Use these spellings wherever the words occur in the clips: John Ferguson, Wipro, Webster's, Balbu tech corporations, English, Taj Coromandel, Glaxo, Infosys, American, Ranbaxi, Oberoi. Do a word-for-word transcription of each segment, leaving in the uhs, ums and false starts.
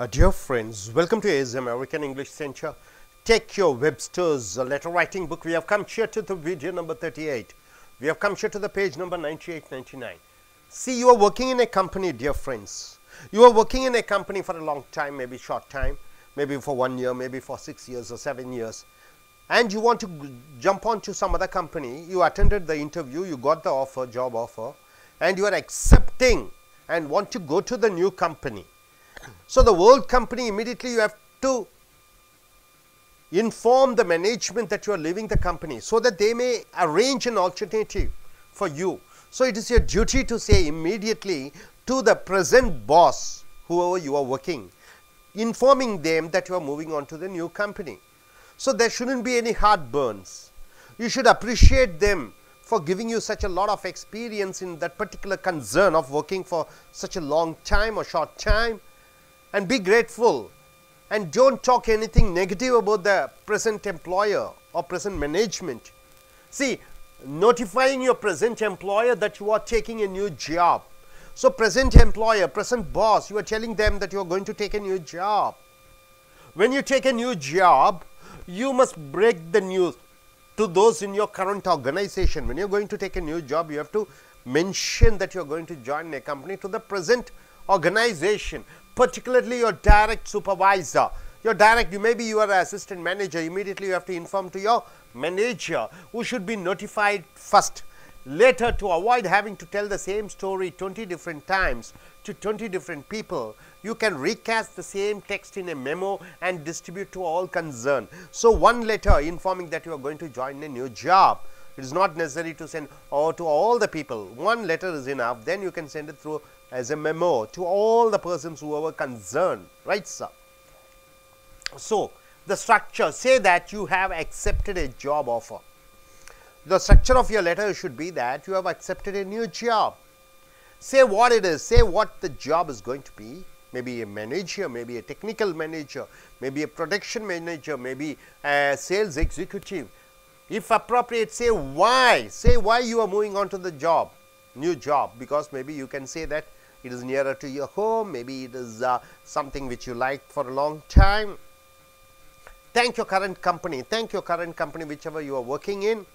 Uh, dear friends, welcome to Asia American English Center. Take your Webster's letter writing book. We have come here to the video number thirty-eight. We have come here to the page number ninety-eight ninety-nine. See, you are working in a company, dear friends. You are working in a company for a long time, maybe short time, maybe for one year, maybe for six years or seven years. And you want to jump on to some other company. You attended the interview, you got the offer, job offer, and you are accepting and want to go to the new company. So, the old company, immediately you have to inform the management that you are leaving the company so that they may arrange an alternative for you. So, it is your duty to say immediately to the present boss, whoever you are working, informing them that you are moving on to the new company. So, there shouldn't be any heartburns. You should appreciate them for giving you such a lot of experience in that particular concern of working for such a long time or short time. And be grateful, and don't talk anything negative about the present employer or present management. See, notifying your present employer that you are taking a new job. So, present employer, present boss, you are telling them that you are going to take a new job. When you take a new job, you must break the news to those in your current organization. When you are going to take a new job, you have to mention that you are going to join a company to the present organization. Particularly your direct supervisor, your direct, you maybe you are an assistant manager, immediately you have to inform to your manager, who should be notified first. Later, to avoid having to tell the same story twenty different times to twenty different people, you can recast the same text in a memo and distribute to all concerned. So, one letter informing that you are going to join a new job. It is not necessary to send or to all the people. One letter is enough, then you can send it through as a memo to all the persons who were concerned, right, sir? So, the structure, say that you have accepted a job offer. The structure of your letter should be that you have accepted a new job. Say what it is, say what the job is going to be, maybe a manager, maybe a technical manager, maybe a production manager, maybe a sales executive. If appropriate, say why, say why you are moving on to the job, new job, because maybe you can say that it is nearer to your home, maybe it is uh, something which you liked for a long time. Thank your current company, thank your current company, whichever you are working in,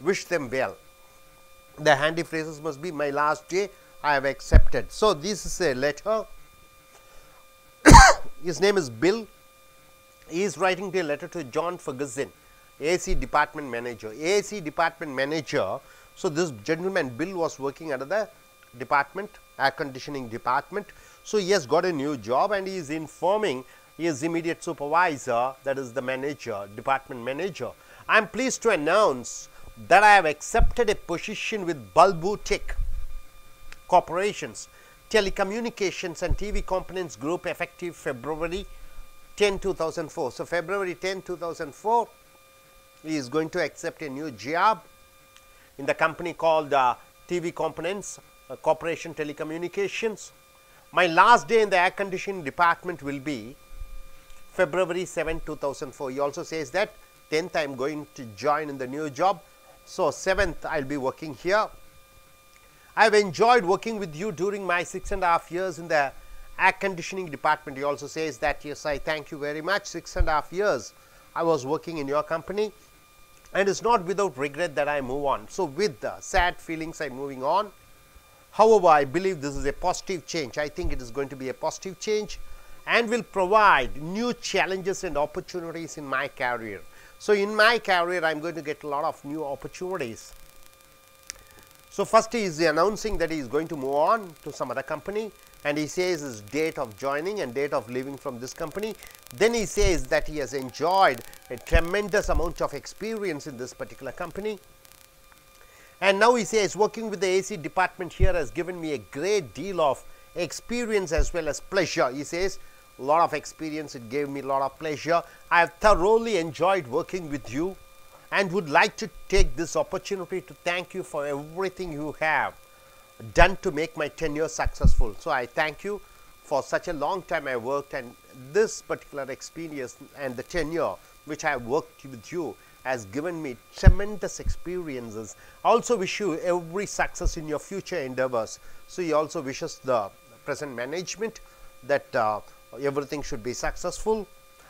wish them well. The handy phrases must be, my last day, I have accepted. So, this is a letter, his name is Bill, he is writing the letter to John Ferguson, A C department manager, A C department manager. So, this gentleman Bill was working under the department, air conditioning department. So, he has got a new job and he is informing his immediate supervisor, that is the manager, department manager. I am pleased to announce that I have accepted a position with Balbu Tech Corporations, Telecommunications and T V Components Group, effective February tenth two thousand four. So, February tenth two thousand four, he is going to accept a new job in the company called uh, T V Components uh, Corporation Telecommunications. My last day in the air conditioning department will be February seventh two thousand four. He also says that tenth I am going to join in the new job. So, seventh I will be working here. I have enjoyed working with you during my six and a half years in the air conditioning department. He also says that, yes, I thank you very much. Six and a half years I was working in your company. And it is not without regret that I move on. So, with the sad feelings I am moving on. However, I believe this is a positive change. I think it is going to be a positive change and will provide new challenges and opportunities in my career. So, in my career I am going to get a lot of new opportunities. So, first he is announcing that he is going to move on to some other company and he says his date of joining and date of leaving from this company. Then he says that he has enjoyed a tremendous amount of experience in this particular company. And now he says, working with the A C department here has given me a great deal of experience as well as pleasure. He says, a lot of experience, it gave me a lot of pleasure. I have thoroughly enjoyed working with you and would like to take this opportunity to thank you for everything you have done to make my tenure successful. So, I thank you for such a long time I worked, and this particular experience and the tenure which I have worked with you has given me tremendous experiences. I also wish you every success in your future endeavors. So, he also wishes the present management that uh, everything should be successful.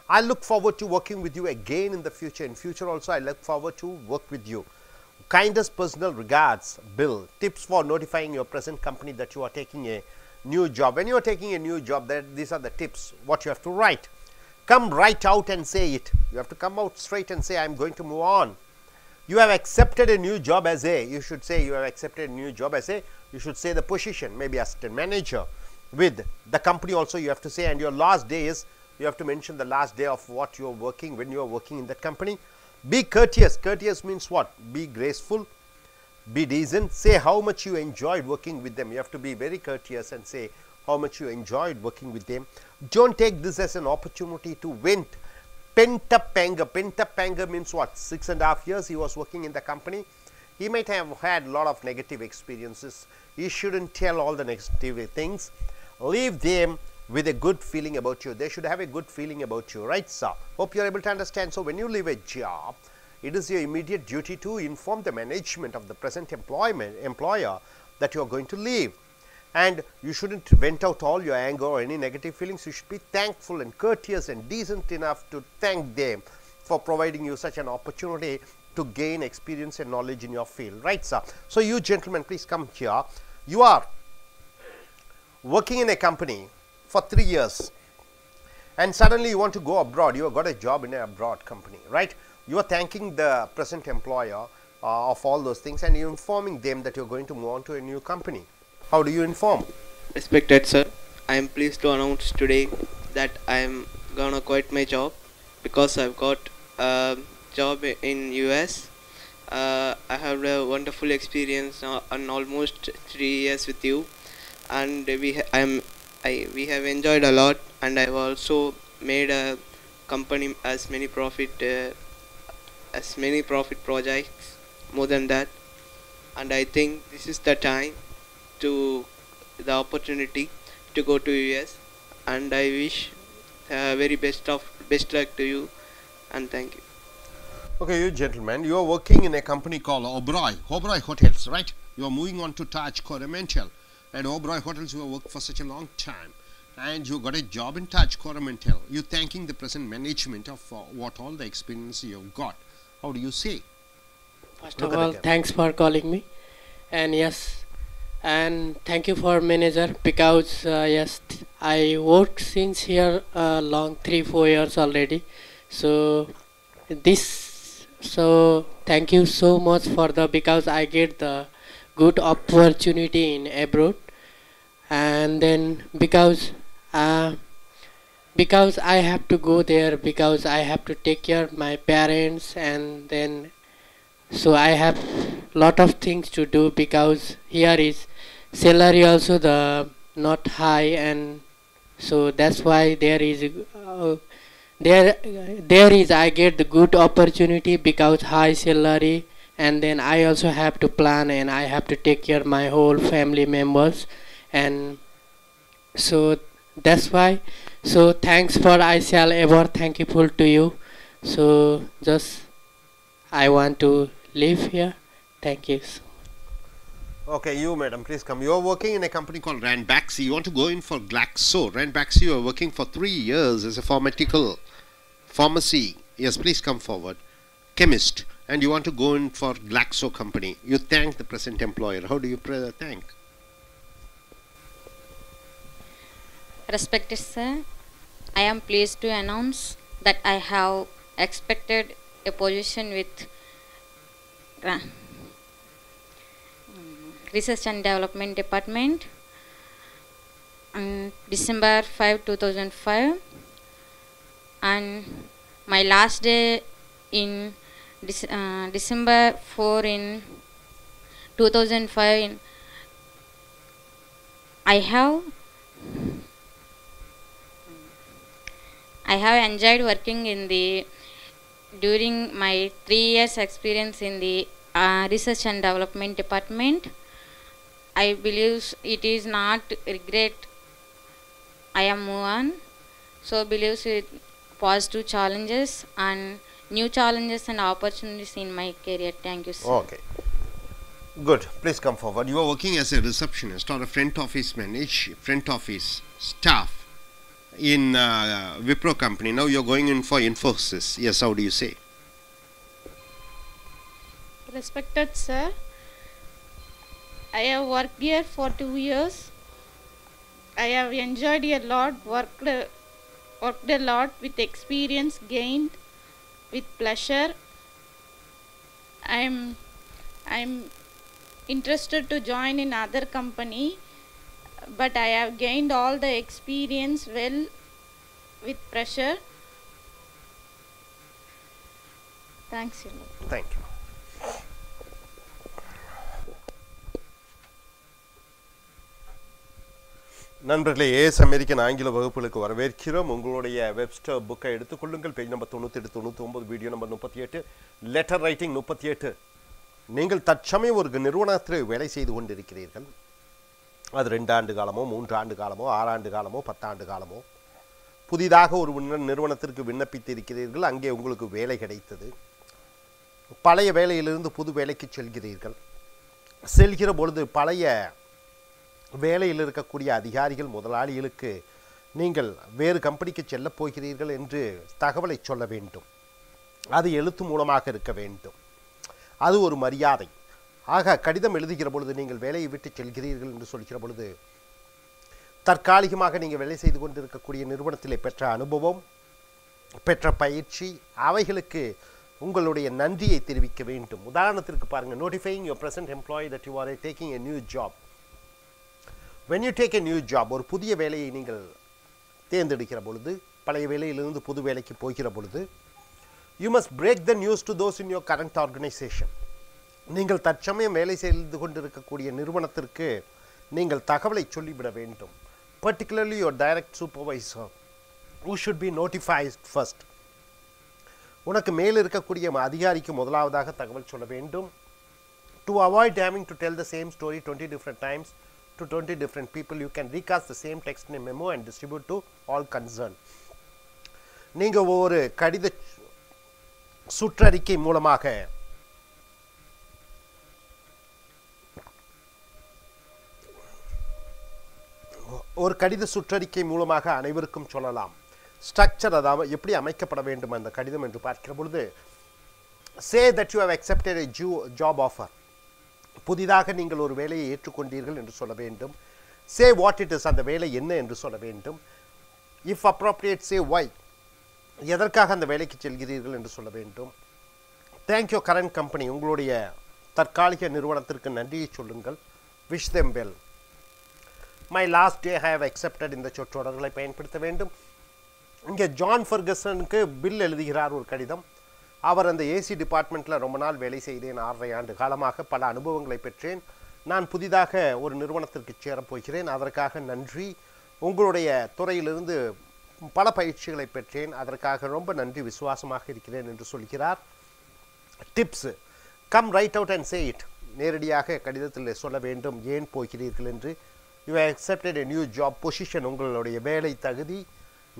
I look forward to working with you again in the future. In future also, I look forward to work with you. Kindest personal regards, Bill. Tips for notifying your present company that you are taking a new job. When you are taking a new job, that these are the tips, what you have to write. Come right out and say it. You have to come out straight and say, I am going to move on. You have accepted a new job as a, you should say you have accepted a new job as a, you should say the position, maybe assistant manager with the company also you have to say, and your last day is, you have to mention the last day of what you are working, when you are working in that company. Be courteous. Courteous means what? Be graceful, be decent, say how much you enjoyed working with them. You have to be very courteous and say how much you enjoyed working with them. Don't take this as an opportunity to vent. Pent up anger. Pent up anger means what? Six and a half years he was working in the company. He might have had a lot of negative experiences. He shouldn't tell all the negative things. Leave them with a good feeling about you. They should have a good feeling about you, right, sir? Hope you are able to understand. So when you leave a job, it is your immediate duty to inform the management of the present employment employer that you are going to leave, and you shouldn't vent out all your anger or any negative feelings. You should be thankful and courteous and decent enough to thank them for providing you such an opportunity to gain experience and knowledge in your field, right, sir? So you gentlemen, please come here. You are working in a company for three years and suddenly you want to go abroad. You have got a job in an abroad company, right? You are thanking the present employer uh, of all those things, and you are informing them that you are going to move on to a new company. How do you inform? Respected sir, I am pleased to announce today that I am gonna quit my job because I've got a job in U S. Uh, I have a wonderful experience on almost three years with you, and we I am I, we have enjoyed a lot, and I have also made a company as many profit uh, as many profit projects more than that, and I think this is the time to the opportunity to go to U S, and I wish uh, very best of best luck to you, and thank you. Okay, you gentlemen, you are working in a company called Oberoi, Oberoi Hotels, right? You are moving on to Taj Coromandel. At Oberoi Hotels you have worked for such a long time and you got a job in Taj Coromandel. You thanking the present management of uh, what all the experience you have got. How do you say? First Look of all, thanks for calling me, and yes, and thank you for manager, because uh, yes, I worked since here uh, long three four years already. So this so thank you so much for the, because I get the good opportunity in abroad. And then because uh, because I have to go there, because I have to take care of my parents, and then so I have lot of things to do, because here is salary also the not high, and so that's why there is uh, there there is I get the good opportunity because high salary, and then I also have to plan, and I have to take care of my whole family members, and so that's why. So thanks for, I shall ever thankful to you. So just I want to live here. Thank you. Okay, you madam, please come. You are working in a company called Ranbaxi. You want to go in for Glaxo. Ranbaxi, you are working for three years as a pharmaceutical pharmacy. Yes, please come forward. Chemist. And you want to go in for Glaxo company. You thank the present employer. How do you thank? Respected sir, I am pleased to announce that I have expected a position with Research and Development Department on December fifth two thousand five, and my last day in Uh, December fourth in two thousand five. In I have I have enjoyed working in the during my three years experience in the uh, Research and Development Department. I believe it is not regret I am move on, so believes with positive challenges and new challenges and opportunities in my career. Thank you, sir. Okay. Good. Please come forward. You are working as a receptionist or a front office manager, front office staff in uh, Wipro company, now you're going in for Infosys. Yes, how do you say? Respected sir, I have worked here for two years. I have enjoyed a lot, worked, uh, worked a lot with experience gained, with pleasure. I'm, I'm interested to join in other company, but I have gained all the experience well with pressure. Thanks a lot. Thank you. நண்பர்களே ace American ஆங்கில வகுப்புகளுக்கு வரவேற்கிறோம் உங்களுடைய Webster புக்கை எடுத்துக்கொள்ளுங்கள் page number தொண்ணூற்று எட்டு தொண்ணூற்று ஒன்பது வீடியோ நம்பர் முப்பத்தி எட்டு லெட்டர் ரைட்டிங் முப்பத்தி எட்டு நீங்கள் தற்சமயம் ஒரு நிறுவனத்தில் வேலை செய்து கொண்டிருக்கிறீர்கள் அது இரண்டு ஆண்டு காலமோ மூன்று ஆண்டு காலமோ ஆறு ஆண்டு காலமோ பத்து ஆண்டு காலமோ புதிதாக ஒரு நிறுவனத்திற்கு விண்ணப்பித்து இருக்கிறீர்கள் அங்கே உங்களுக்கு வேலை கிடைத்தது பழைய வேலையிலிருந்து புது வேலைக்கு செல்கிறீர்கள் செல்கிற பொழுது பழைய வேலையில் இருக்கக்கூடிய அதிகாரிகள் முதலாளிகளுக்கு நீங்கள் வேறு கம்பெனிக்கு செல்ல போகிறீர்கள் என்று தகவலை சொல்ல வேண்டும் அது எழுத்து மூலமாக இருக்க வேண்டும் அது ஒரு மரியாதை ஆக கடிதம் எழுதுகிற பொழுது நீங்கள் வேலையை விட்டு செல்கிறீர்கள் என்று சொல்கிற பொழுது தற்காலிகமாக நீங்கள் வேலை செய்து கொண்டிருக்கக்கூடிய நிறுவனத்திலே பெற்ற அனுபவம் பெற்ற பயிற்சி அவைகளுக்கு உங்களுடைய நன்றியை தெரிவிக்க வேண்டும் உதாரணத்திற்கு பாருங்கள் notifying your present employee that you are taking a new job when you take a new job ஒரு புதிய வேலையை நீங்கள் தேர்ந்தெடுக்கிற பொழுது பழைய வேலையிலிருந்து புது வேலைக்கு போகிற பொழுது you must break the news to those in your current organization நீங்கள் தற்சமயம் வேலை செய்து கொண்டிருக்கக்கூடிய நிறுவனத்திற்கு நீங்கள் தகவலை சொல்லிவிட வேண்டும் particularly your direct supervisor who should be notified first உனக்கு மேல் இருக்கக்கூடிய அதிகாரிக்கு முதலாவதாக தகவல் சொல்ல வேண்டும் to avoid having to tell the same story twenty different times to twenty different people you can recast the same text in a memo and distribute to all concerned நீங்க ஒரு கடித சுற்றறிக்கை மூலமாக ஒரு கடித சுற்றறிக்கை மூலமாக அனைவருக்கும் சொல்லலாம் ஸ்ட்ரக்சர் அதாவது எப்படி அமைக்கப்பட வேண்டும் அந்த கடிதம் என்று பார்க்கிற பொழுது say that you have accepted a job offer புதிதாக நீங்கள் ஒரு வேலையை ஏற்றுக்கொண்டீர்கள் என்று சொல்ல வேண்டும் say what it is அந்த வேலை என்ன என்று சொல்ல வேண்டும் if appropriate say why எதற்காக அந்த வேலைக்கு செல்கிறீர்கள் என்று சொல்ல வேண்டும் thank your current company உங்களுடைய தற்காலிக நிறுவனத்திற்கு நன்றியை சொல்லுங்கள் wish them well my last day I have accepted இந்த சொற்றொடர்களை பயன்படுத்த வேண்டும் இங்கே ஜான் ஃபர்கசனுக்கு பில் எழுதுகிறார் ஒரு கடிதம் அவர் அந்த ஏசி டிபார்ட்மெண்ட்டில் ரொம்ப நாள் வேலை செய்தேன் ஆறரை ஆண்டு காலமாக பல அனுபவங்களை பெற்றேன் நான் புதிதாக ஒரு நிறுவனத்திற்கு சேரப்போகிறேன் அதற்காக நன்றி உங்களுடைய துறையிலிருந்து பல பயிற்சிகளை பெற்றேன் அதற்காக ரொம்ப நன்றி விசுவாசமாக இருக்கிறேன் என்று சொல்கிறார் tips come right out and say it நேரடியாக கடிதத்தில் சொல்ல வேண்டும் ஏன் போகிறீர்கள் என்று you have accepted a new job position உங்களுடைய வேலை தகுதி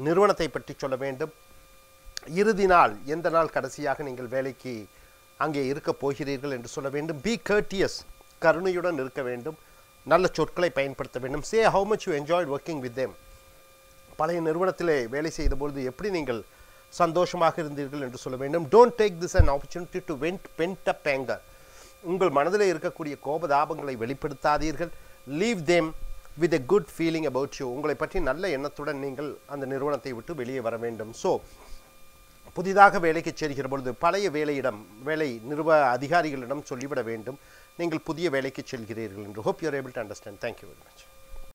நிறுவனத்தை பற்றி சொல்ல வேண்டும் இறுதி நாள் எந்த நாள் கடைசியாக நீங்கள் வேலைக்கு அங்கே இருக்கப் போகிறீர்கள் என்று சொல்ல வேண்டும் பி கர்டியஸ் கருணையுடன் இருக்க வேண்டும் நல்ல சொற்களை பயன்படுத்த வேண்டும் say how much you enjoyed working with them பழைய நிறுவனத்திலே வேலை செய்தபொழுது எப்படி நீங்கள் சந்தோஷமாக இருந்தீர்கள் என்று சொல்ல வேண்டும் don't take this and opportunity to vent pent up anger உங்கள் மனதில் இருக்கக்கூடிய கோபதாபங்களை வெளிப்படுத்தாதீர்கள் leave them with a good feeling about you உங்களை பற்றி நல்ல எண்ணத்துடன் நீங்கள் அந்த நிறுவனத்தை விட்டு வெளியே வர வேண்டும் ஸோ புதிதாக வேலைக்கு சேர்கிற பொழுது பழைய வேலையிடம் வேலை நிறுவ அதிகாரிகளிடம் சொல்லிவிட வேண்டும் நீங்கள் புதிய வேலைக்கு செல்கிறீர்கள் என்று hope you are able to understand thank you very much